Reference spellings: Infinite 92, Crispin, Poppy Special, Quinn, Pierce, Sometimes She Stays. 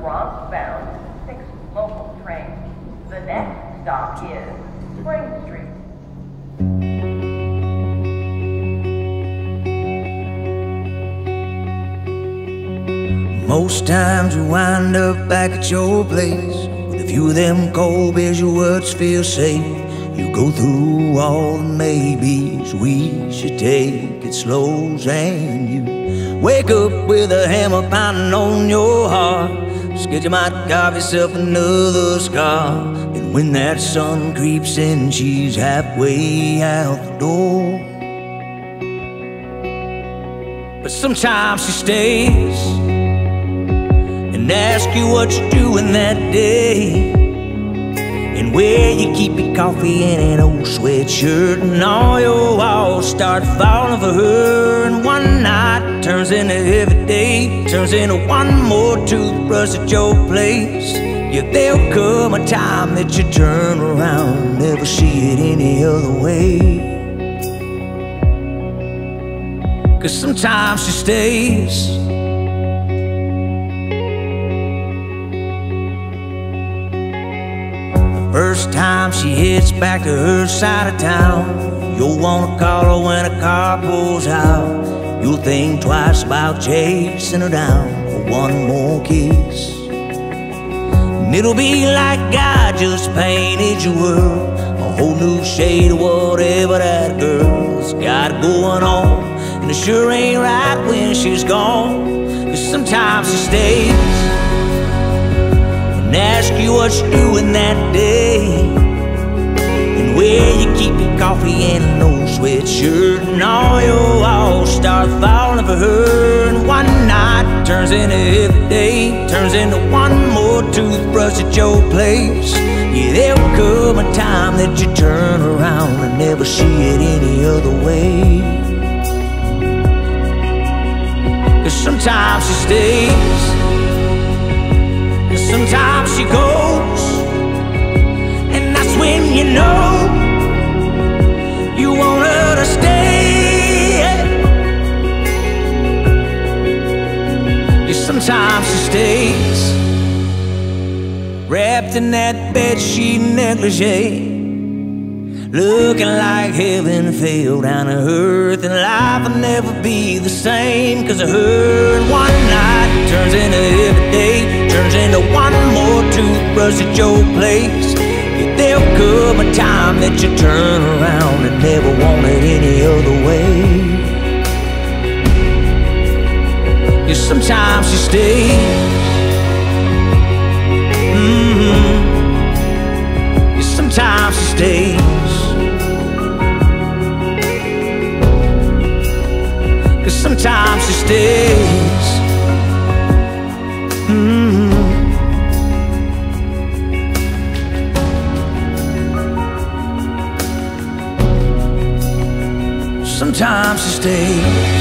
Bronx-bound 6 local train. The next stop is Spring Street. Most times you wind up back at your place with a few of them cold beers, your words feel safe. You go through all the maybes, we should take it slow, and you wake up with a hammer pounding on your heart. Scared you might carve yourself another scar. And when that sun creeps in, she's halfway out the door. But sometimes she stays and asks you what you're doing that day, and where you keep your coffee and an old sweatshirt. And all your walls start falling for her, and one night turns into every day, turns into one more toothbrush at your place. Yeah, there'll come a time that you turn around, never see it any other way. Cause sometimes she stays. First time she heads back to her side of town, you'll wanna call her when a car pulls out. You'll think twice about chasing her down for one more kiss. And it'll be like God just painted your world a whole new shade of whatever that girl's got going on. And it sure ain't right when she's gone, cause sometimes she stays and ask you what you're doing that day, and where you keep your coffee and an old sweatshirt. And all your walls start falling for her, and one night turns into every day, turns into one more toothbrush at your place. Yeah, there'll come a time that you turn around and never see it any other way. Cause sometimes she stays, sometimes she goes, and that's when you know you want her to stay. Yeah, sometimes she stays, wrapped in that bedsheet negligee, looking like heaven fell down to earth. And life will never be the same cause of her. And one night turns into every day, turns into one more toothbrush at your place. Yeah, there'll come a time that you turn around and never want it any other way. Yeah, sometimes you stay. Sometimes she stays. Cause sometimes she stays. Sometimes she stays.